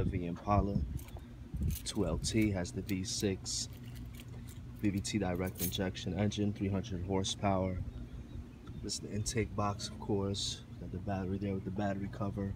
of the Impala. 2LT has the V6 VVT direct injection engine, 300 horsepower. This is the intake box, of course. Got the battery there with the battery cover.